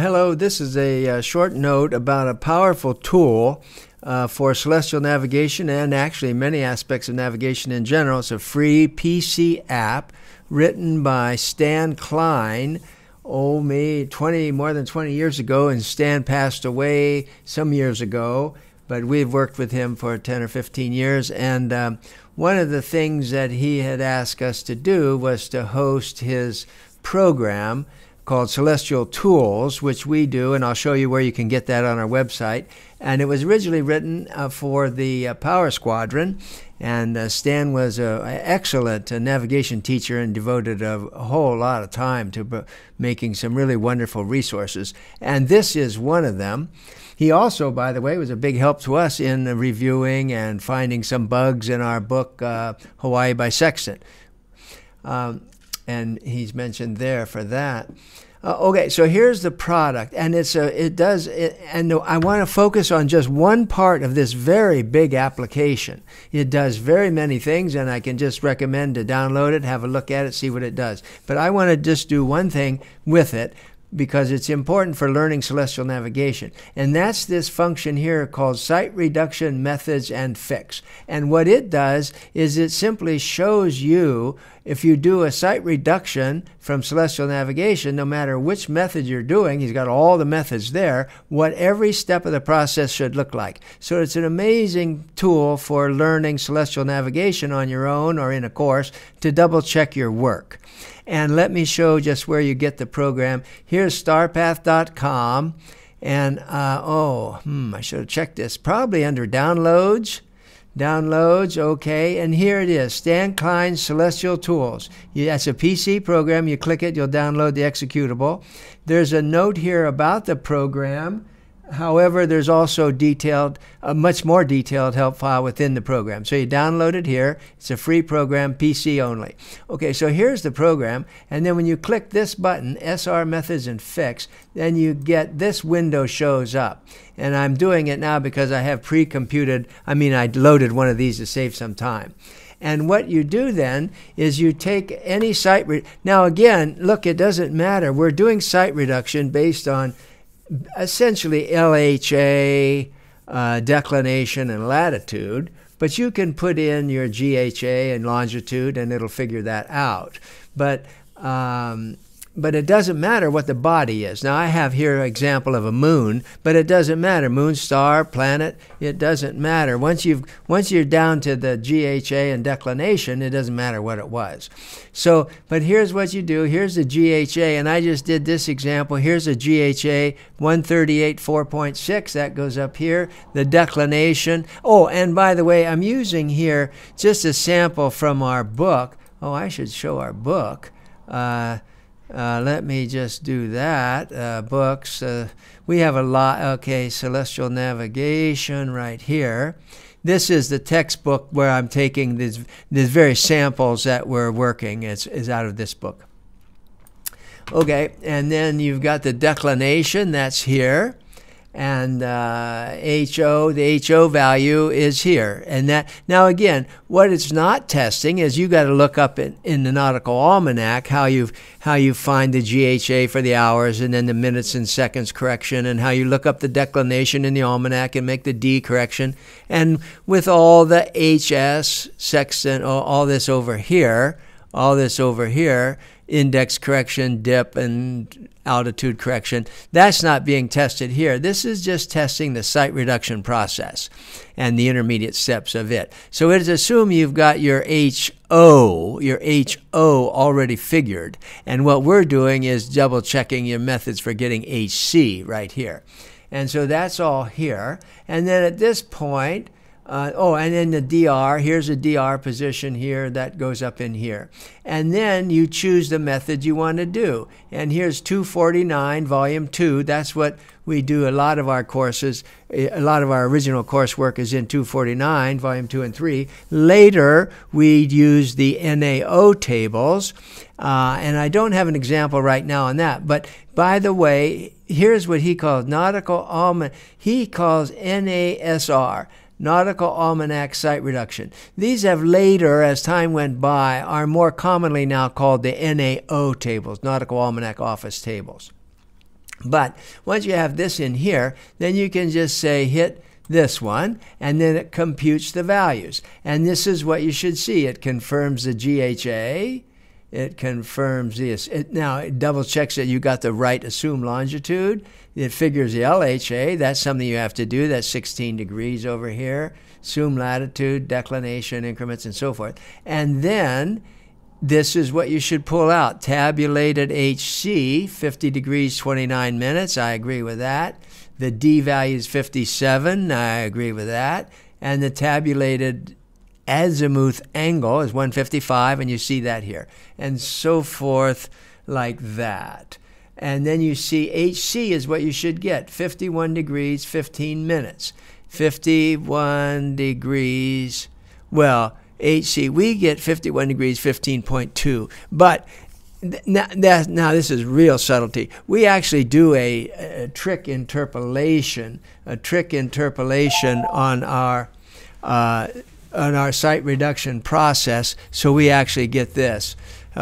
Hello, this is a short note about a powerful tool for celestial navigation and actually many aspects of navigation in general. It's a free PC app written by Stan Klein, more than 20 years ago, and Stan passed away some years ago, but we've worked with him for 10 or 15 years, and one of the things that he had asked us to do was to host his program called Celestial Tools, which we do, and I'll show you where you can get that on our website. And it was originally written for the Power Squadron, and Stan was an excellent navigation teacher and devoted a whole lot of time to making some really wonderful resources. And this is one of them. He also, by the way, was a big help to us in reviewing and finding some bugs in our book, Hawaii by Sextant. And he's mentioned there for that. Okay, so here's the product, and I want to focus on just one part of this very big application. It does very many things, and I can just recommend to download it, have a look at it, see what it does. But I want to just do one thing with it because it's important for learning celestial navigation, and that's this function here called Sight Reduction Methods and Fix. And what it does is it simply shows you, if you do a sight reduction from celestial navigation, no matter which method you're doing, he's got all the methods there, what every step of the process should look like. So it's an amazing tool for learning celestial navigation on your own or in a course to double check your work. And let me show just where you get the program. Here's starpath.com, and I should have checked this, probably under downloads. Downloads, okay, and here it is, Stan Klein's Celestial Tools. That's a PC program. You click it, you'll download the executable. There's a note here about the program. However, there's also a much more detailed help file within the program. So you download it here. It's a free program, PC only. Okay, so here's the program. And then when you click this button, SR Methods and Fix, then you get this window shows up. And I'm doing it now because I have pre-computed, I loaded one of these to save some time. And what you do then is you take any site. Now again, look, it doesn't matter. We're doing site reduction based on essentially LHA, declination, and latitude, but you can put in your GHA and longitude and it'll figure that out. But it doesn't matter what the body is. Now I have here an example of a moon, but it doesn't matter. Moon, star, planet, it doesn't matter. Once you're down to the GHA and declination, it doesn't matter what it was. So, but here's what you do. Here's the GHA, and I just did this example. Here's a GHA 138 4.6. That goes up here. The declination. Oh, and by the way, I'm using here just a sample from our book. Oh, I should show our book. Let me just do that. Books. We have a lot. Okay, Celestial Navigation right here. This is the textbook where I'm taking these very samples that we're working. It's out of this book. Okay, and then you've got the declination. That's here. And the HO value is here. And that, now again, what it's not testing is you got to look up in the nautical almanac how you find the GHA for the hours and then the minutes and seconds correction, and how you look up the declination in the almanac and make the D correction. And with all the HS, sextant, all this over here, index correction, dip, and altitude correction, that's not being tested here. This is just testing the sight reduction process and the intermediate steps of it. So it is assume you've got your HO already figured, and what we're doing is double checking your methods for getting HC right here. And so that's all here. And then at this point, and then the DR, here's a DR position here that goes up in here. And then you choose the method you want to do. And here's 249, volume 2. That's what we do. A lot of our courses, a lot of our original coursework is in 249, volume 2 and 3. Later, we use the NAO tables. And I don't have an example right now on that. But by the way, here's what he calls nautical almanac. He calls NASR. Nautical Almanac Sight Reduction. These have later, as time went by, are more commonly now called the NAO tables, Nautical Almanac Office Tables. But once you have this in here, then you can just say hit this one, and then it computes the values. And this is what you should see. It confirms the GHA. It confirms this. Now it double checks that you got the right assumed longitude. It figures the LHA. That's something you have to do. That's 16 degrees over here. Assumed latitude, declination, increments, and so forth. And then this is what you should pull out. Tabulated HC, 50 degrees, 29 minutes. I agree with that. The D value is 57. I agree with that. And the tabulated azimuth angle is 155, and you see that here. And so forth like that. And then you see HC is what you should get, 51 degrees, 15 minutes. 51 degrees, well, HC, we get 51 degrees, 15.2. But now this is real subtlety. We actually do a trick interpolation, on our site reduction process, so we actually get this.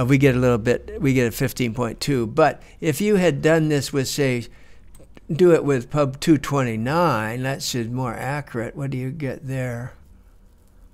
We get a little bit, we get a 15.2. But if you had done this with, say, do it with Pub 229, that's more accurate. What do you get there?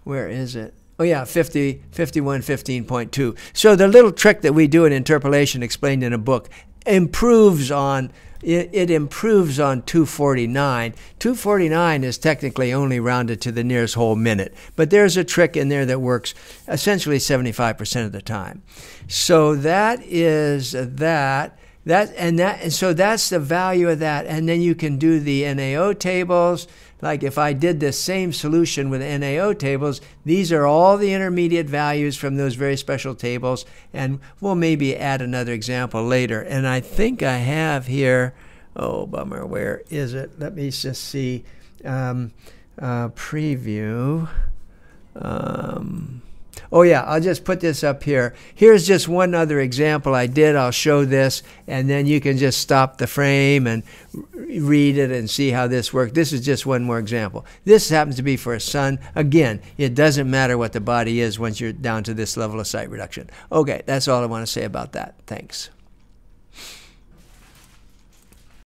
Where is it? Oh yeah, 50, 51, 15.2. So the little trick that we do in interpolation explained in a book improves on, it improves on 249. 249 is technically only rounded to the nearest whole minute. But there's a trick in there that works essentially 75% of the time. So that is that. And so that's the value of that. And then you can do the NAO tables. Like if I did the same solution with NAO tables, these are all the intermediate values from those very special tables. And we'll maybe add another example later. And I think I have here, oh, bummer, where is it? Let me just see. Preview. Oh yeah, I'll just put this up here. Here's just one other example I did. I'll show this, and then you can just stop the frame and read it and see how this worked. This is just one more example. This happens to be for a sun. Again, it doesn't matter what the body is once you're down to this level of site reduction. Okay, that's all I want to say about that. Thanks.